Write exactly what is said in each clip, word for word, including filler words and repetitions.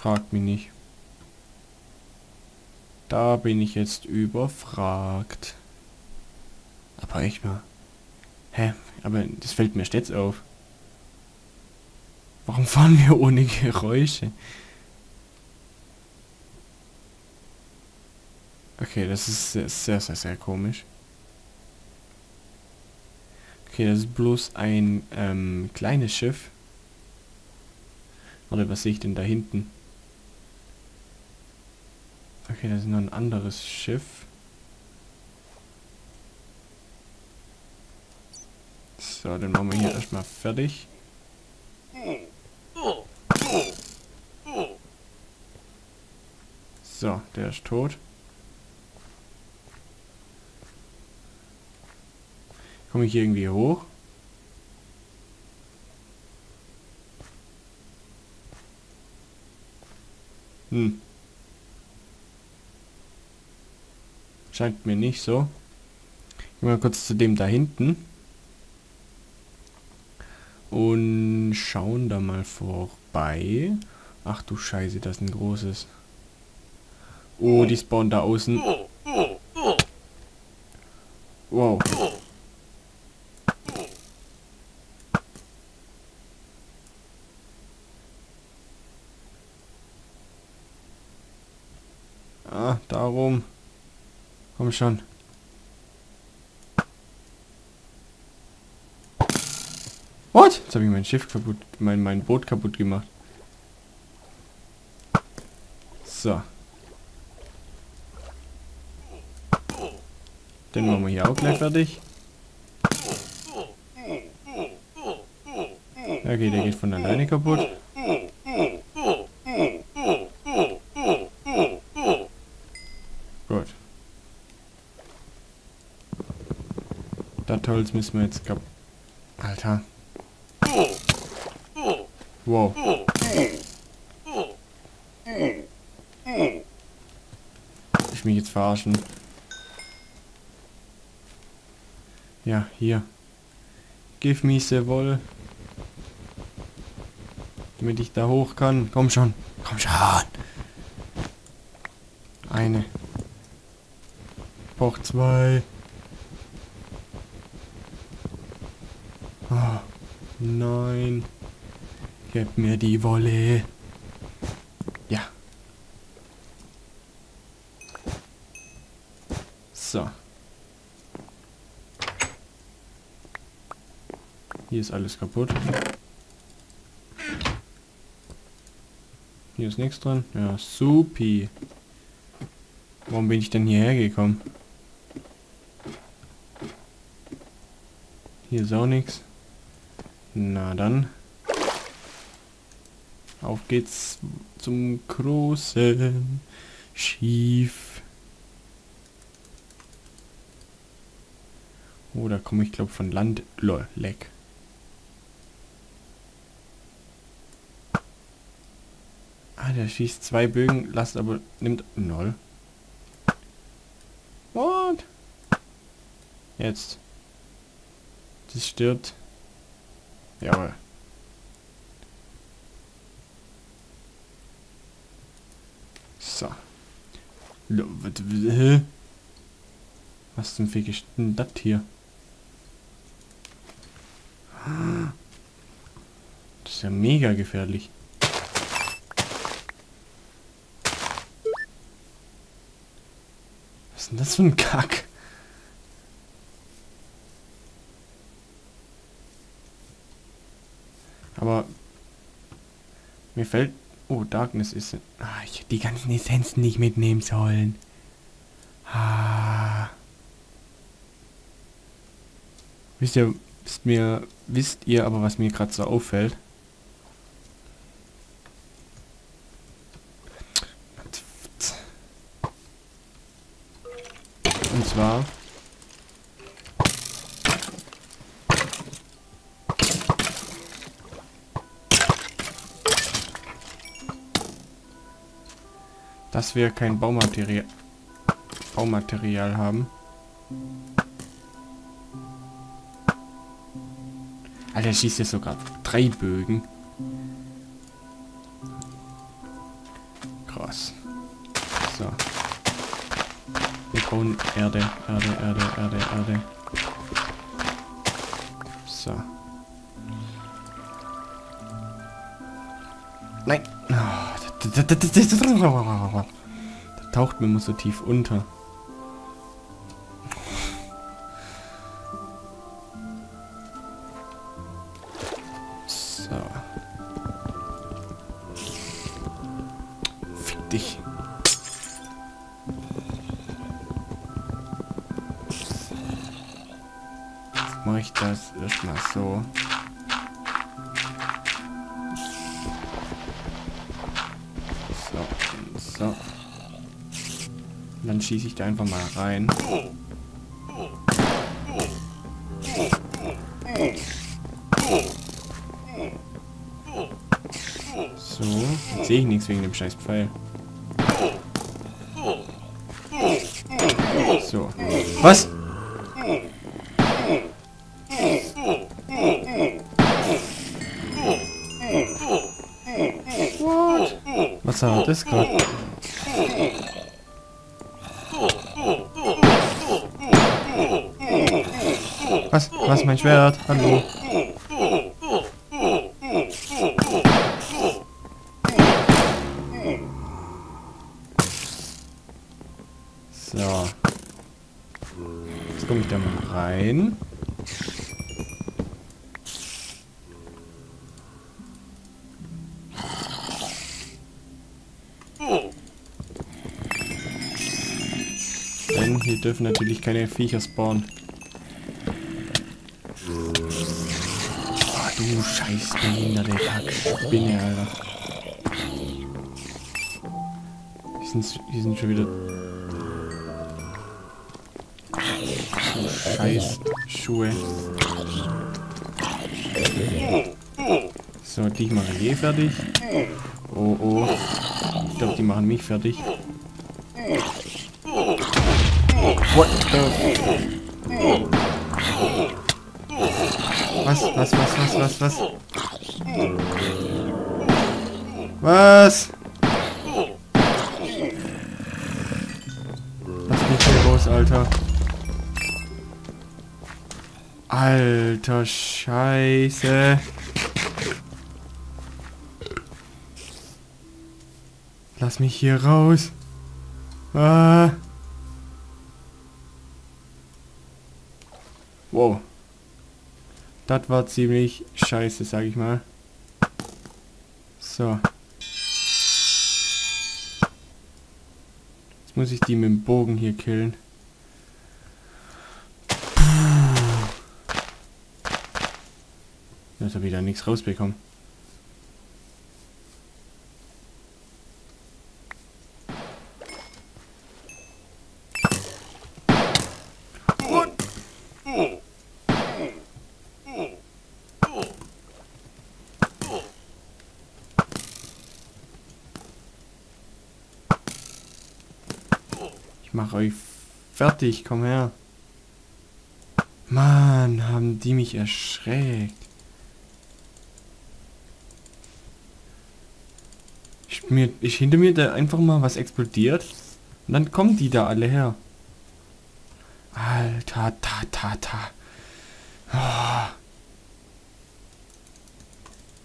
Fragt mich nicht. Da bin ich jetzt überfragt. Aber echt mal. Hä? Aber das fällt mir stets auf. Warum fahren wir ohne Geräusche? Okay, das ist sehr, sehr, sehr, sehr komisch. Okay, das ist bloß ein ähm, kleines Schiff. Warte, was sehe ich denn da hinten? Okay, das ist noch ein anderes Schiff. So, dann machen wir hier erstmal fertig. So, der ist tot. Komme ich hier irgendwie hoch? Hm. Scheint mir nicht so. Ich gehe mal kurz zu dem da hinten. Und schauen da mal vorbei. Ach du Scheiße, das ist ein großes. Oh, die spawnen da außen. Wow. Ah, darum. Komm schon. What? Jetzt habe ich mein Schiff kaputt, mein, mein Boot kaputt gemacht. So. Den machen wir hier auch gleich fertig. Okay, der geht von alleine kaputt. Gut. Das Holz müssen wir jetzt kaputt. Alter. Wow. Ich mich jetzt verarschen. Ja, hier. Give me the wall. Damit ich da hoch kann. Komm schon. Komm schon. Eine. Braucht zwei. Oh, nein. Gib mir die Wolle. Ja. So. Hier ist alles kaputt. Hier ist nichts drin. Ja, supi. Warum bin ich denn hierher gekommen? Hier ist auch nichts. Na dann. Auf geht's zum großen Schiff. Oh, da komme ich glaube von Land. Lol, leck. Ah, der schießt zwei Bögen, lasst aber... nimmt... Null. What? Jetzt. Das stirbt. Jawohl. So. Was zum Fick ist denn das hier? Das ist ja mega gefährlich. Was ist denn das für ein Kack? Aber... mir fällt... Oh, Darkness ist... Ah, ich hätte die ganzen Essenzen nicht mitnehmen sollen. Ah. Wisst ihr, wisst mir, wisst ihr aber, was mir gerade so auffällt? Und zwar... dass wir kein Baumaterial, Baumaterial haben. Alter, schießt jetzt sogar drei Bögen. Gras. So. Wir bauen Erde, Erde, Erde, Erde, Erde. So. Nein! Da taucht mir immer so tief unter. So. Fick dich. Jetzt mache ich das erstmal so. So. Und dann schieße ich da einfach mal rein. So, jetzt sehe ich nichts wegen dem scheiß Pfeil. So. Was? What? Was war das gerade? Was? Was, mein Schwert? Hallo? So. Jetzt komme ich da mal rein. Denn hier dürfen natürlich keine Viecher spawnen. Oh, du scheiß behinderte Kackspinne, Alter. Die sind, die sind schon wieder... Scheiß Schuhe. So, die machen eh fertig. Oh, oh. Ich glaube, die machen mich fertig. What the... Was, was, was, was, was, was? Was? Lass mich hier raus, Alter. Alter Scheiße. Lass mich hier raus. Ah. Wow. Das war ziemlich scheiße, sag ich mal. So. Jetzt muss ich die mit dem Bogen hier killen. Jetzt habe ich da nichts rausbekommen. Ich mache euch fertig, komm her. Mann, haben die mich erschreckt. Ich, mir, ich hinter mir da einfach mal was explodiert und dann kommen die da alle her. Alter, ta, ta, ta. Oh.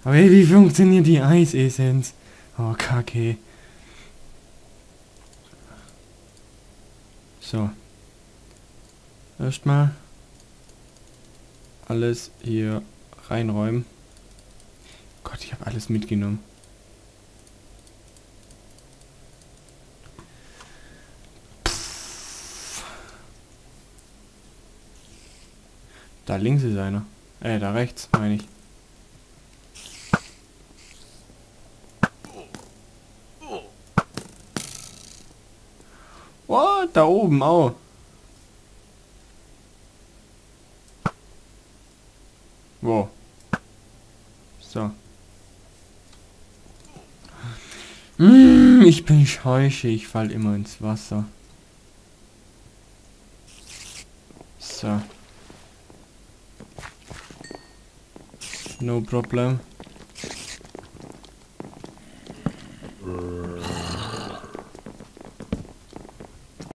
Aber hey, wie funktioniert die Eisessenz? Oh, kacke. So. Erstmal alles hier reinräumen. Gott, ich habe alles mitgenommen. Da links ist einer. Äh, da rechts, meine ich. Oh, da oben auch. Wow. So. Mm, ich bin scheuche, ich fall immer ins Wasser. So. No problem.